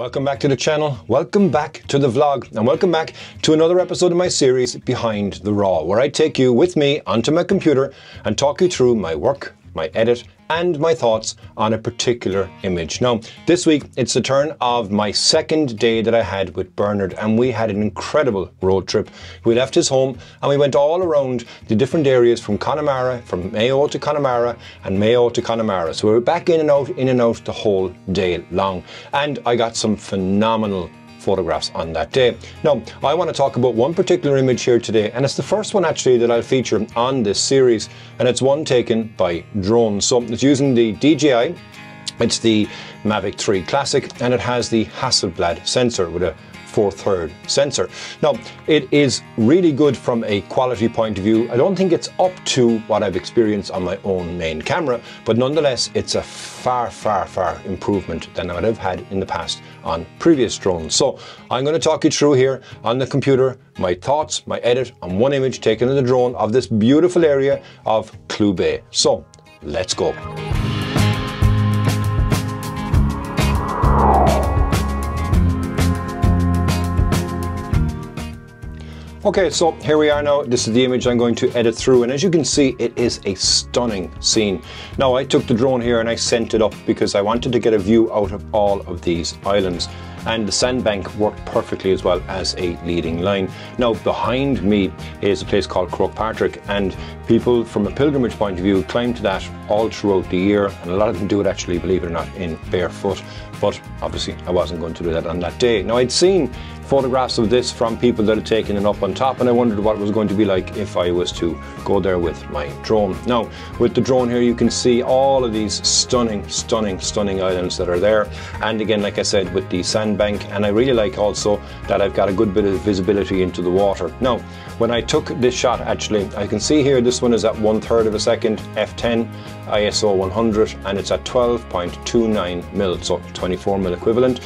Welcome back to the channel, welcome back to the vlog, and welcome back to another episode of my series Behind the Raw, where I take you with me onto my computer and talk you through my work, my edit, and my thoughts on a particular image. Now, this week, it's the turn of my second day that I had with Bernard, and we had an incredible road trip. We left his home, and we went all around the different areas from Connemara, from Mayo to Connemara, and Mayo to Connemara. So we were back in and out the whole day long. And I got some phenomenal photographs on that day. Now, I want to talk about one particular image here today, and it's the first one actually that I'll feature on this series, and it's one taken by drone. So it's using the DJI, it's the Mavic 3 Classic, and it has the Hasselblad sensor with a 4/3 sensor. Now, it is really good from a quality point of view. I don't think it's up to what I've experienced on my own main camera, but nonetheless, it's a far, far, far improvement than what I've had in the past on previous drones. So I'm going to talk you through here on the computer, my thoughts, my edit on one image taken in the drone of this beautiful area of Clew Bay. So let's go. Okay, so here we are now. This is the image I'm going to edit through, and as you can see, it is a stunning scene. Now, I took the drone here and I sent it up because I wanted to get a view out of all of these islands, and the sandbank worked perfectly as well as a leading line. Now, behind me is a place called Croagh Patrick, and people from a pilgrimage point of view climb to that all throughout the year, and a lot of them do it actually, believe it or not, in barefoot. But obviously I wasn't going to do that on that day. Now, I'd seen photographs of this from people that had taken it up on top, and I wondered what it was going to be like if I was to go there with my drone. Now, with the drone here, you can see all of these stunning islands that are there. And again, like I said, with the sandbank, and I really like also that I've got a good bit of visibility into the water. Now, when I took this shot, actually, I can see here, this one is at 1/3 of a second, f/10, ISO 100, and it's at 12.29 mil, so 24 mil equivalent.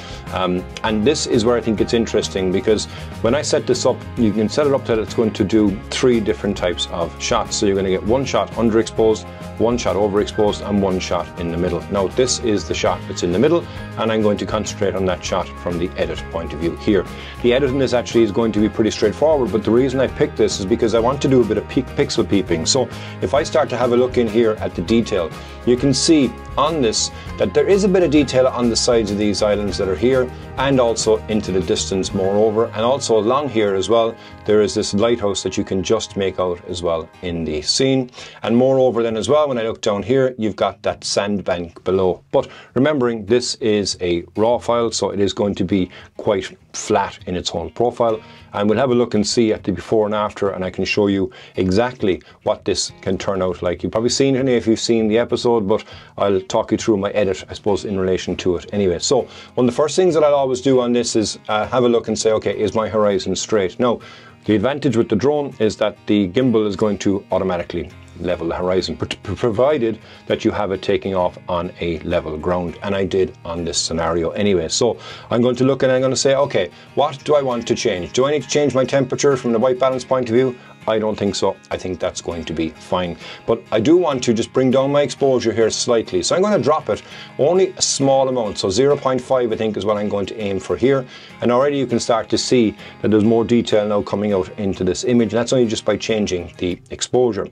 And this is where I think it's interesting, because when I set this up, you can set it up that it's going to do three different types of shots. So you're going to get one shot underexposed, one shot overexposed, and one shot in the middle. Now, this is the shot that's in the middle, and I'm going to concentrate on that shot from the edit point of view here. The editing is actually going to be pretty straightforward, but the reason I picked this is because I want to do a bit of pixel peeping. So if I start to have a look in here at the detail, you can see on this that there is a bit of detail on the sides of these islands that are here, and also into the distance moreover, and also along here as well there is this lighthouse that you can just make out as well in the scene. And moreover then as well, when I look down here, you've got that sandbank below, but remembering this is a raw file, so it is going to be quite flat in its own profile. And we'll have a look and see at the before and after, and I can show you exactly what this can turn out like. You've probably seen it if you've seen the episode, but I'll talk you through my edit, I suppose, in relation to it anyway. So one of the first things that I'll always do on this is have a look and say, okay, is my horizon straight? Now, the advantage with the drone is that the gimbal is going to automatically level the horizon, provided that you have it taking off on a level ground, and I did on this scenario anyway. So I'm going to look and I'm going to say, okay, what do I want to change? Do I need to change my temperature from the white balance point of view? I don't think so. I think that's going to be fine, but I do want to just bring down my exposure here slightly, so I'm going to drop it only a small amount, so 0.5 I think is what I'm going to aim for here. And already you can start to see that there's more detail now coming out into this image, and that's only just by changing the exposure.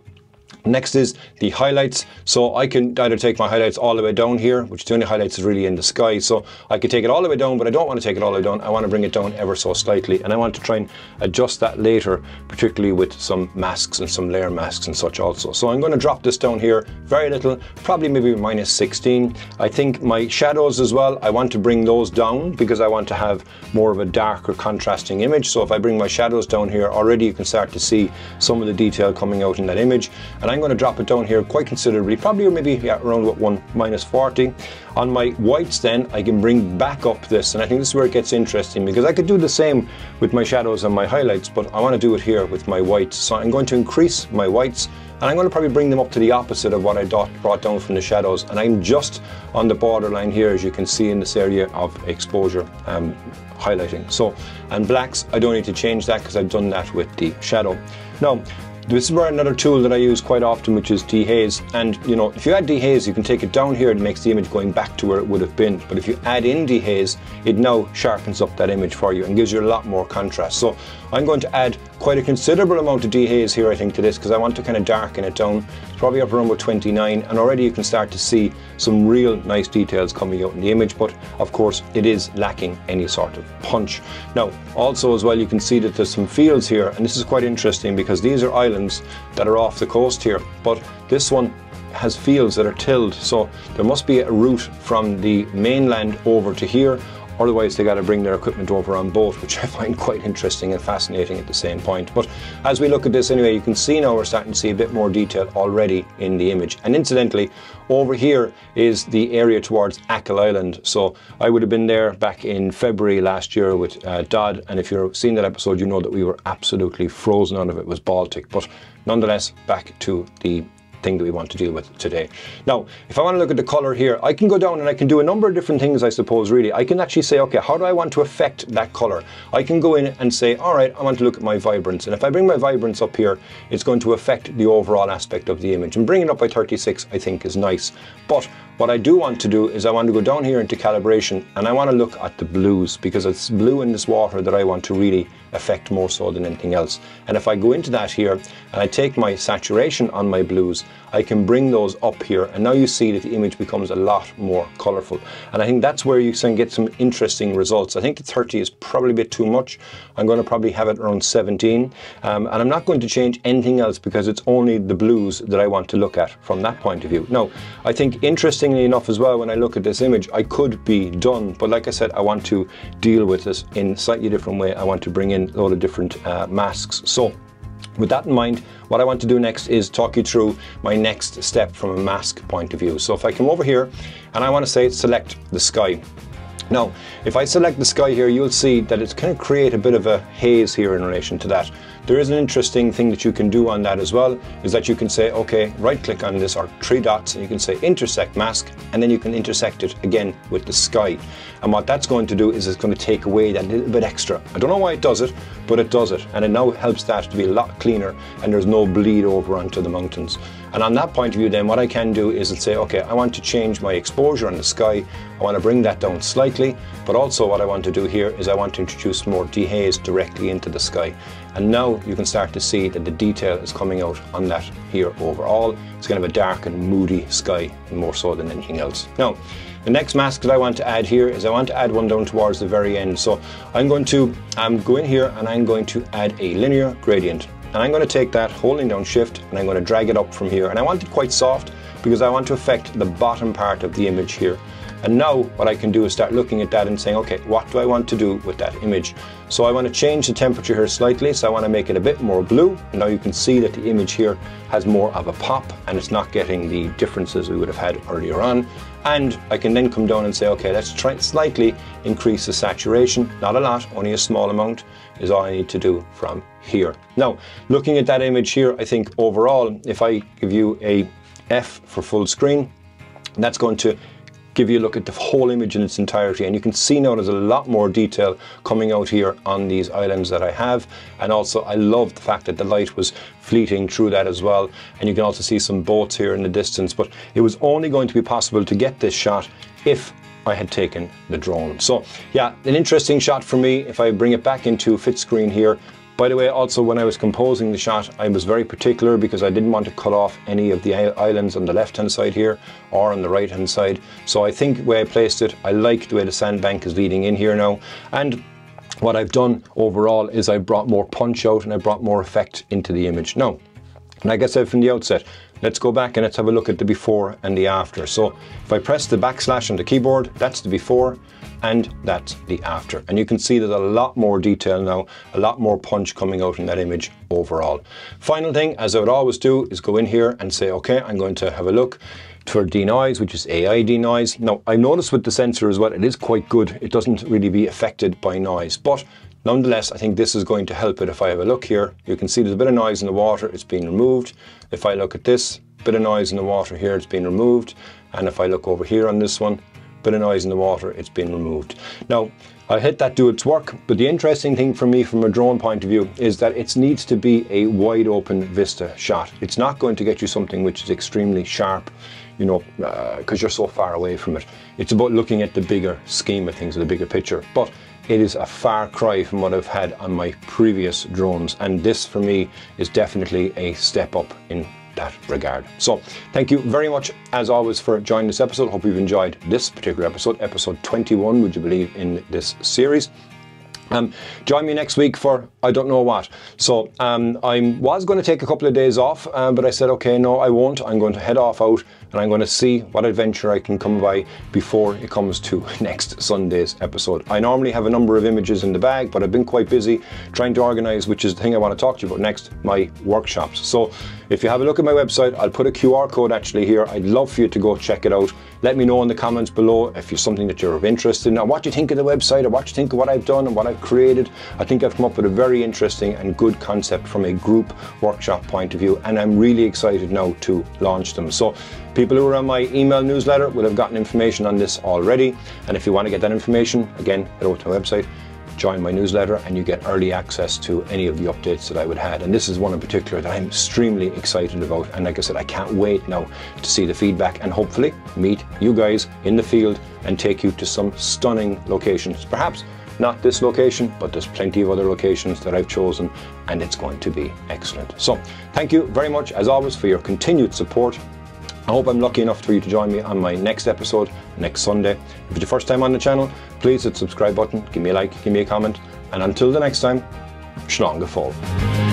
Next is the highlights, so I can either take my highlights all the way down here, which the only highlights is really in the sky, so I could take it all the way down, but I don't want to take it all the way down. I want to bring it down ever so slightly, and I want to try and adjust that later, particularly with some masks and some layer masks and such also. So I'm going to drop this down here very little, probably maybe -16. I think my shadows as well, I want to bring those down because I want to have more of a darker contrasting image. So if I bring my shadows down here, already you can start to see some of the detail coming out in that image. And I'm going to drop it down here quite considerably, probably, or maybe, yeah, around what, -40. On my whites then, I can bring back up this, and I think this is where it gets interesting, because I could do the same with my shadows and my highlights, but I want to do it here with my whites. So I'm going to increase my whites, and I'm going to probably bring them up to the opposite of what I brought down from the shadows, and I'm just on the borderline here, as you can see in this area of exposure highlighting. So, and blacks, I don't need to change that because I've done that with the shadow. Now, This is where another tool that I use quite often, which is dehaze, and you know, if you add dehaze you can take it down here, it makes the image going back to where it would have been, but if you add in dehaze it now sharpens up that image for you and gives you a lot more contrast. So I'm going to add quite a considerable amount of dehaze here, I think, to this, because I want to kind of darken it down. It's probably up around about 29, and already you can start to see some real nice details coming out in the image, but of course it is lacking any sort of punch. Now also as well you can see that there's some fields here, and this is quite interesting because these are islands that are off the coast here, but this one has fields that are tilled, so there must be a route from the mainland over to here, otherwise they got to bring their equipment over on boat, which I find quite interesting and fascinating at the same point. But as we look at this anyway, you can see now we're starting to see a bit more detail already in the image. And incidentally, over here is the area towards Ackle Island, so I would have been there back in February last year with Dodd, and if you've seen that episode you know that we were absolutely frozen out of it, was Baltic. But nonetheless, back to the thing that we want to deal with today. Now, if I want to look at the color here, I can go down and I can do a number of different things, I suppose, really. I can actually say, okay, how do I want to affect that color? I can go in and say, all right, I want to look at my vibrance. And if I bring my vibrance up here, it's going to affect the overall aspect of the image. And bringing it up by 36, I think, is nice. But what I do want to do is I want to go down here into calibration and I want to look at the blues, because it's blue in this water that I want to really affect more so than anything else. And if I go into that here and I take my saturation on my blues, I can bring those up here, and now you see that the image becomes a lot more colourful. And I think that's where you can get some interesting results. I think the 30 is probably a bit too much. I'm going to probably have it around 17, and I'm not going to change anything else because it's only the blues that I want to look at from that point of view. Now, I think interestingly enough as well, when I look at this image, I could be done, but like I said, I want to deal with this in a slightly different way. I want to bring in a lot of different masks. So with that in mind, what I want to do next is talk you through my next step from a mask point of view. So if I come over here and I want to say select the sky. Now, if I select the sky here, you'll see that it's going to create a bit of a haze here in relation to that. There is an interesting thing that you can do on that as well, is that you can say, okay, right click on this, or three dots, and you can say intersect mask, and then you can intersect it again with the sky. And what that's going to do is it's going to take away that little bit extra. I don't know why it does it, but it does it. And it now helps that to be a lot cleaner, and there's no bleed over onto the mountains. And on that point of view then, what I can do is say, okay, I want to change my exposure on the sky. I want to bring that down slightly, but also what I want to do here is I want to introduce more dehaze directly into the sky. And now you can start to see that the detail is coming out on that here overall. It's kind of a dark and moody sky, and more so than anything else. Now, the next mask that I want to add here is I want to add one down towards the very end. So I'm going to go in here and I'm going to add a linear gradient. And I'm going to take that, holding down shift, and I'm going to drag it up from here. And I want it quite soft because I want to affect the bottom part of the image here. And now what I can do is start looking at that and saying, okay, what do I want to do with that image? So I want to change the temperature here slightly, so I want to make it a bit more blue. And now you can see that the image here has more of a pop and it's not getting the differences we would have had earlier on. And I can then come down and say, okay, let's try slightly increase the saturation. Not a lot, only a small amount is all I need to do from here. Now, looking at that image here, I think overall, if I give you a F for full screen, that's going to give you a look at the whole image in its entirety, and you can see now there's a lot more detail coming out here on these islands that I have. And also I love the fact that the light was fleeting through that as well, and you can also see some boats here in the distance, but it was only going to be possible to get this shot if I had taken the drone. So yeah, an interesting shot for me. If I bring it back into fit screen here, by the way, also when I was composing the shot, I was very particular because I didn't want to cut off any of the islands on the left-hand side here or on the right-hand side. So I think the way I placed it, I like the way the sandbank is leading in here now. And what I've done overall is I brought more punch out and I brought more effect into the image. Now, like I said from the outset, let's go back and let's have a look at the before and the after. So if I press the backslash on the keyboard, that's the before and that's the after. And you can see there's a lot more detail now, a lot more punch coming out in that image overall. Final thing, as I would always do, is go in here and say, okay, I'm going to have a look for denoise, which is AI denoise. Now, I noticed with the sensor as well, it is quite good. It doesn't really be affected by noise, but nonetheless, I think this is going to help it. If I have a look here, you can see there's a bit of noise in the water, it's being removed. If I look at this, bit of noise in the water here, it's being removed. And if I look over here on this one, bit of noise in the water, it's being removed. Now, I let that do its work, but the interesting thing for me from a drone point of view is that it needs to be a wide open vista shot. It's not going to get you something which is extremely sharp, you know, because you're so far away from it. It's about looking at the bigger scheme of things, or the bigger picture. But it is a far cry from what I've had on my previous drones, and this for me is definitely a step up in that regard. So thank you very much as always for joining this episode. Hope you've enjoyed this particular episode, episode 21, would you believe, in this series. Join me next week for I don't know what. So I was going to take a couple of days off, but I said, okay, no, I won't. I'm going to head off out and I'm going to see what adventure I can come by before it comes to next Sunday's episode. I normally have a number of images in the bag, but I've been quite busy trying to organize, which is the thing I want to talk to you about next, my workshops. So if you have a look at my website, I'll put a QR code actually here. I'd love for you to go check it out. Let me know in the comments below if you're something that you're interested in, or what you think of the website, or what you think of what I've done and what I've created. I think I've come up with a very interesting and good concept from a group workshop point of view, and I'm really excited now to launch them. So people who are on my email newsletter will have gotten information on this already, and if you want to get that information, again, head over to my website, join my newsletter, and you get early access to any of the updates that I would have. And this is one in particular that I'm extremely excited about, and like I said, I can't wait now to see the feedback and hopefully meet you guys in the field and take you to some stunning locations. Perhaps not this location, but there's plenty of other locations that I've chosen, and it's going to be excellent. So thank you very much as always for your continued support. I hope I'm lucky enough for you to join me on my next episode next Sunday. If it's your first time on the channel, please hit the subscribe button, give me a like, give me a comment, and until the next time, Slán go fóill.